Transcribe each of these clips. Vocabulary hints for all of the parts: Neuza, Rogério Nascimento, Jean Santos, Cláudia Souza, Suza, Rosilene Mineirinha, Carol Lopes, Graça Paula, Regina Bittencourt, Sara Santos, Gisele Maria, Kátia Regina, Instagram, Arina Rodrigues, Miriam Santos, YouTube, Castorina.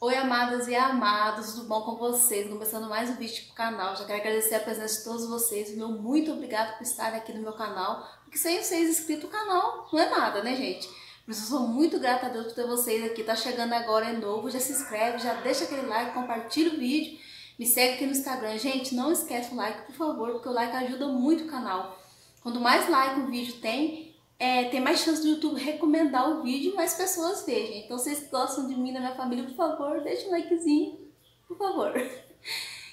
Oi, amadas e amados, tudo bom com vocês? Começando mais um vídeo para o canal, já quero agradecer a presença de todos vocês, meu muito obrigado por estarem aqui no meu canal, porque sem vocês inscritos no canal não é nada, né, gente? Mas eu sou muito grata a Deus por ter vocês aqui, tá chegando agora, é novo, já se inscreve, já deixa aquele like, compartilha o vídeo, me segue aqui no Instagram. Gente, não esquece o like, por favor, porque o like ajuda muito o canal. Quanto mais like o vídeo tem mais chance do YouTube recomendar o vídeo e mais pessoas vejam. Então, se vocês gostam de mim, da minha família, por favor, deixa um likezinho, por favor.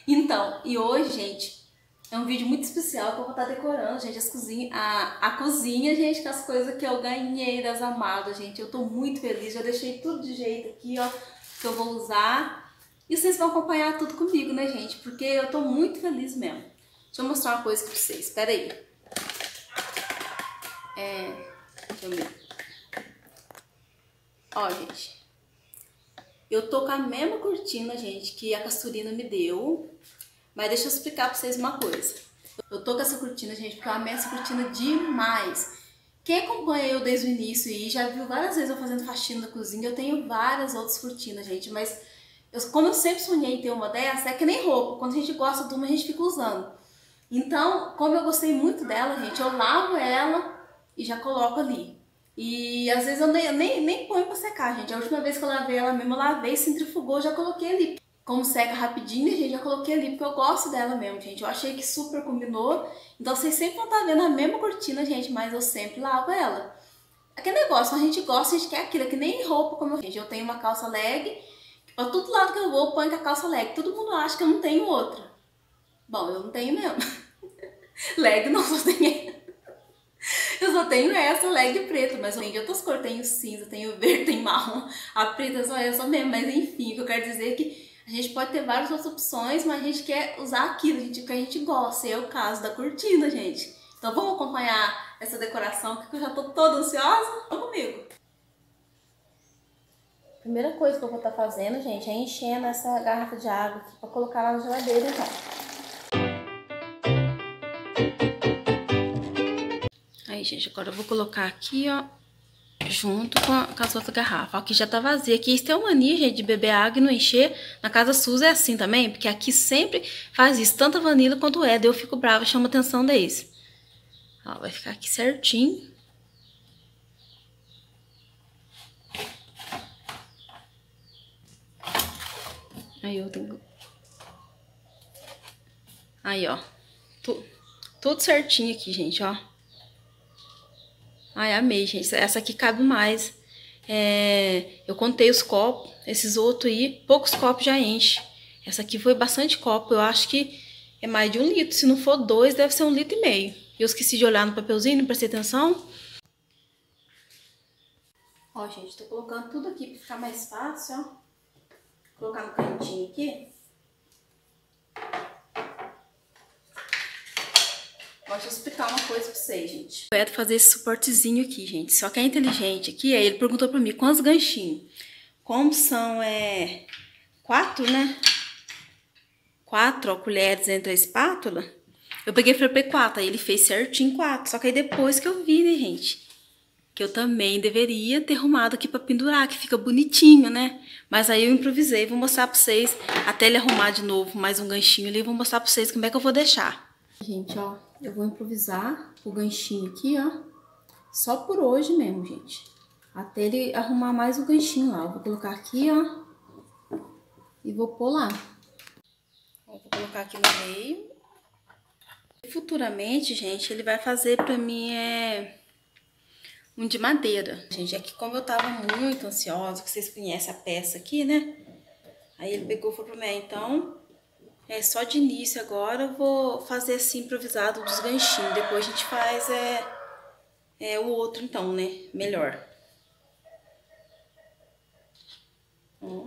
Então, e hoje, gente, é um vídeo muito especial que eu vou estar decorando, gente, a cozinha, gente, com as coisas que eu ganhei das amadas, gente. Eu tô muito feliz, já deixei tudo de jeito aqui, ó, que eu vou usar. E vocês vão acompanhar tudo comigo, né, gente? Porque eu tô muito feliz mesmo. Deixa eu mostrar uma coisa pra vocês, pera aí. Deixa eu ver. Ó, gente, eu tô com a mesma cortina, gente, que a Castorina me deu, mas deixa eu explicar pra vocês uma coisa. Eu tô com essa cortina, gente, porque eu amei essa cortina demais. Quem acompanha eu desde o início e já viu várias vezes eu fazendo faxina na cozinha, eu tenho várias outras cortinas, gente, mas como eu sempre sonhei em ter uma dessa, é que nem roupa, quando a gente gosta de uma, a gente fica usando. Então, como eu gostei muito dela, gente, eu lavo ela e já coloco ali. E às vezes eu nem ponho pra secar, gente. A última vez que eu lavei ela mesmo, eu lavei, centrifugou, já coloquei ali. Como seca rapidinho, gente, já coloquei ali, porque eu gosto dela mesmo, gente. Eu achei que super combinou. Então vocês sempre vão estar vendo a mesma cortina, gente, mas eu sempre lavo ela. Aquele negócio, a gente gosta, a gente quer aquilo, que nem roupa, como eu... Gente, eu tenho uma calça leg, que pra todo lado que eu vou, eu ponho com a calça leg. Todo mundo acha que eu não tenho outra. Bom, eu não tenho mesmo. Leg não, só tenho ela. Eu só tenho essa leg preta, mas eu tenho de outras cores, tenho cinza, tenho verde, tenho marrom, a preta é só essa mesmo, mas enfim, o que eu quero dizer é que a gente pode ter várias outras opções, mas a gente quer usar aquilo, gente, que a gente gosta, e é o caso da cortina, gente. Então vamos acompanhar essa decoração, que eu já tô toda ansiosa, vamos comigo! Primeira coisa que eu vou estar fazendo, gente, é enchendo essa garrafa de água aqui pra colocar lá na geladeira, então. Aí, gente, agora eu vou colocar aqui, ó, junto com as outras garrafas. Aqui já tá vazia. Aqui isso é uma mania, gente, de beber água e não encher. Na casa Suza é assim também, porque aqui sempre faz isso, tanto a Vanilla quanto o Éder. Eu fico brava, chamo a atenção desse. Ó, vai ficar aqui certinho. Aí, eu tenho... Aí, ó. Tudo certinho aqui, gente, ó. Ai, amei, gente. Essa aqui cabe mais. Eu contei os copos. Esses outros aí, poucos copos já enche. Essa aqui foi bastante copo. Eu acho que é mais de 1 litro. Se não for 2, deve ser 1,5 litro. Eu esqueci de olhar no papelzinho, não prestei atenção. Ó, gente, tô colocando tudo aqui pra ficar mais fácil, ó. Vou colocar no cantinho aqui. Deixa eu explicar uma coisa pra vocês, gente. Eu ia fazer esse suportezinho aqui, gente. Só que é inteligente aqui, aí ele perguntou pra mim quantos ganchinhos. Como são 4, né? 4, ó, colheres entre a espátula. Eu peguei e falei 4, aí ele fez certinho 4. Só que aí depois que eu vi, né, gente, que eu também deveria ter arrumado aqui pra pendurar, que fica bonitinho, né? Mas aí eu improvisei, vou mostrar pra vocês, até ele arrumar de novo mais um ganchinho ali, vou mostrar pra vocês como é que eu vou deixar. Gente, ó, eu vou improvisar o ganchinho aqui, ó, só por hoje mesmo, gente, até ele arrumar mais o ganchinho lá. Eu vou colocar aqui, ó, e vou pôr lá. Vou colocar aqui no meio. E futuramente, gente, ele vai fazer pra mim um de madeira. Gente, é que como eu tava muito ansiosa, que vocês conhecem a peça aqui, né, aí ele pegou e falou pra mim, então... só de início agora eu vou fazer assim improvisado dos ganchinhos. Depois a gente faz o outro então, né? Melhor. Ó.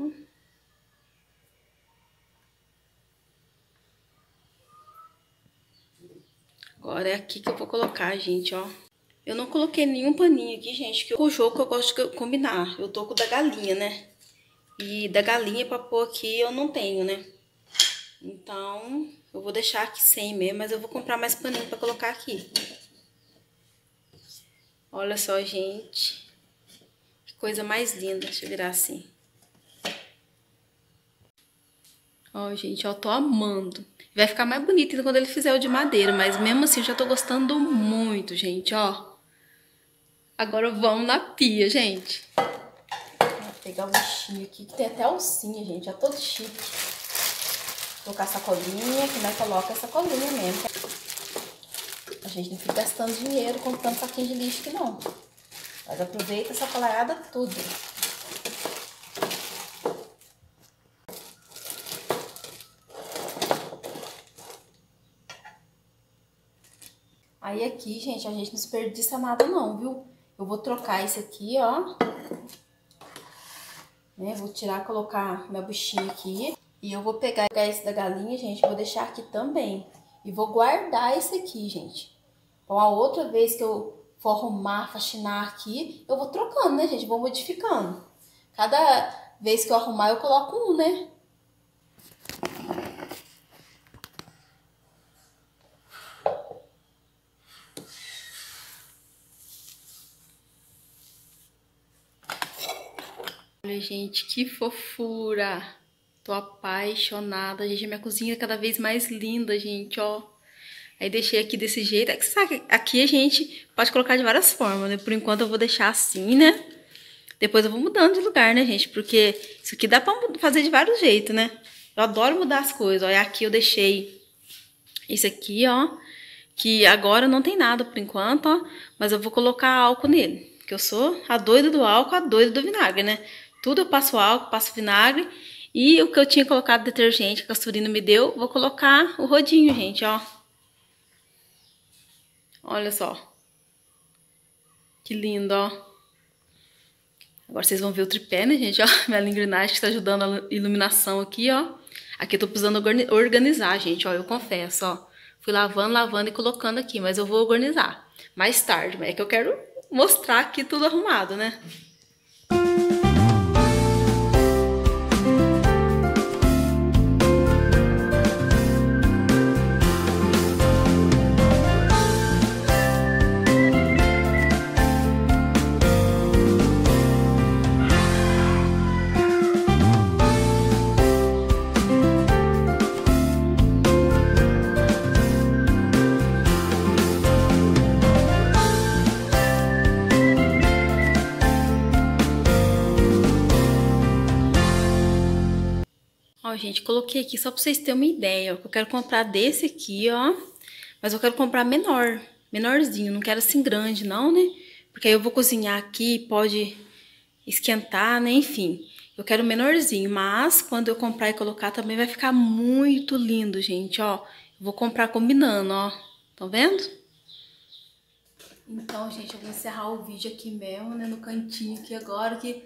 Agora é aqui que eu vou colocar, gente, ó. Eu não coloquei nenhum paninho aqui, gente, que o jogo eu gosto de combinar. Eu tô com o da galinha, né? E da galinha pra pôr aqui eu não tenho, né? Então, eu vou deixar aqui sem mesmo, mas eu vou comprar mais paninho pra colocar aqui. Olha só, gente. Que coisa mais linda. Deixa eu virar assim. Ó, gente, ó, tô amando. Vai ficar mais bonito quando ele fizer o de madeira, mas mesmo assim já tô gostando muito, gente, ó. Agora vamos na pia, gente. Vou pegar o lixinho aqui, que tem até alcinha, gente, é todo chique. Vou colocar a sacolinha, que nós coloca a sacolinha mesmo. A gente não fica gastando dinheiro com tanto saquinho de lixo que não. Mas aproveita essa sacolada tudo. Aí aqui, gente, a gente não desperdiça nada não, viu? Eu vou trocar esse aqui, ó. Né? Vou tirar, colocar minha buchinha aqui. E eu vou pegar esse da galinha, gente, vou deixar aqui também. E vou guardar esse aqui, gente. Então, a outra vez que eu for arrumar, faxinar aqui, eu vou trocando, né, gente? Vou modificando. Cada vez que eu arrumar, eu coloco um, né? Olha, gente, que fofura! Tô apaixonada, gente. A minha cozinha é cada vez mais linda, gente, ó. Aí deixei aqui desse jeito. É que sabe, aqui a gente pode colocar de várias formas, né? Por enquanto eu vou deixar assim, né? Depois eu vou mudando de lugar, né, gente? Porque isso aqui dá pra fazer de vários jeitos, né? Eu adoro mudar as coisas, ó. E aqui eu deixei isso aqui, ó. Que agora não tem nada por enquanto, ó. Mas eu vou colocar álcool nele. Porque eu sou a doida do álcool, a doida do vinagre, né? Tudo eu passo álcool, passo vinagre. E o que eu tinha colocado detergente, que a Castorina me deu, vou colocar o rodinho, gente, ó. Olha só. Que lindo, ó. Agora vocês vão ver o tripé, né, gente, ó. Minha engrenagem que tá ajudando a iluminação aqui, ó. Aqui eu tô precisando organizar, gente, ó. Eu confesso, ó. Fui lavando, lavando e colocando aqui, mas eu vou organizar mais tarde. Mas é que eu quero mostrar aqui tudo arrumado, né? Ó, gente, coloquei aqui só pra vocês terem uma ideia, ó, que eu quero comprar desse aqui, ó, mas eu quero comprar menor, menorzinho, não quero assim grande não, né, porque aí eu vou cozinhar aqui, pode esquentar, né, enfim, eu quero menorzinho, mas quando eu comprar e colocar também vai ficar muito lindo, gente, ó, eu vou comprar combinando, ó, tão vendo? Então, gente, eu vou encerrar o vídeo aqui mesmo, né, no cantinho aqui agora, que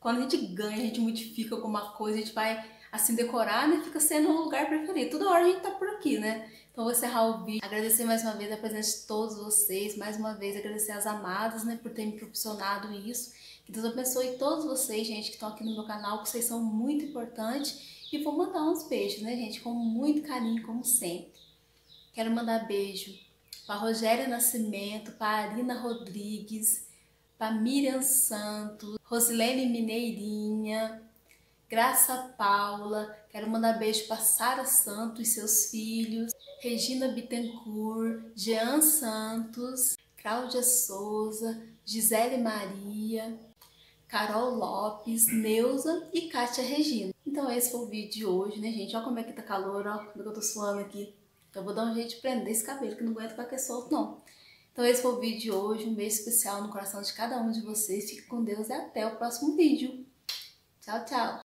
quando a gente ganha, a gente modifica alguma coisa, a gente vai... assim decorar, né? Fica sendo um lugar preferido. Toda hora a gente tá por aqui, né? Então vou encerrar o vídeo. Agradecer mais uma vez a presença de todos vocês. Mais uma vez agradecer às amadas, né? Por terem me proporcionado isso. Que Deus abençoe todos vocês, gente, que estão aqui no meu canal. Que vocês são muito importantes. E vou mandar uns beijos, né, gente? Com muito carinho, como sempre. Quero mandar beijo para Rogério Nascimento, para Arina Rodrigues, para Miriam Santos, Rosilene Mineirinha... Graça Paula, quero mandar beijo para Sara Santos e seus filhos, Regina Bittencourt, Jean Santos, Cláudia Souza, Gisele Maria, Carol Lopes, Neuza e Kátia Regina. Então esse foi o vídeo de hoje, né, gente? Olha como é que tá calor, ó, como eu tô suando aqui. Eu vou dar um jeito de prender esse cabelo, que não aguento ficar que é solto, não. Então esse foi o vídeo de hoje, um beijo especial no coração de cada um de vocês. Fique com Deus e até o próximo vídeo. Tchau, tchau!